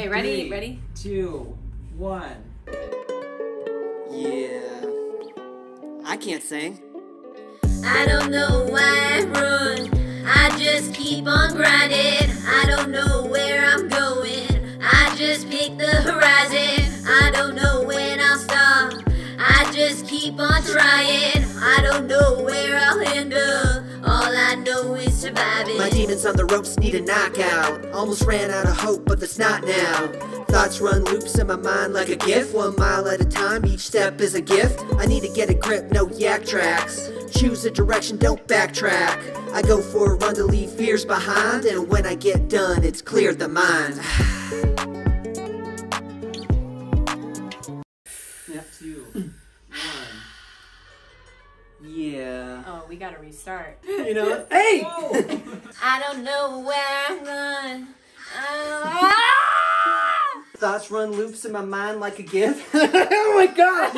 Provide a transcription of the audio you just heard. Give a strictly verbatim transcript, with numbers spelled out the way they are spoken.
Okay, ready? Three, ready? Two, one. Yeah. I can't sing. I don't know why I run. I just keep on grinding. I don't know where I'm going. I just pick the horizon. I don't know when I'll stop. I just keep on trying. I don't know where I'll end up. All I know is surviving. My demons on the ropes need a knockout. Almost ran out of hope, but that's not now. Thoughts run loops in my mind like a gift. One mile at a time, each step is a gift. I need to get a grip, no yak traks. Choose a direction, don't backtrack. I go for a run to leave fears behind, and when I get done, it's cleared the mind. Two, one. Yeah. Oh, we gotta restart. You know what? Hey! I don't know where I'm going. Ah! Thoughts run loops in my mind like a gift. Oh my god!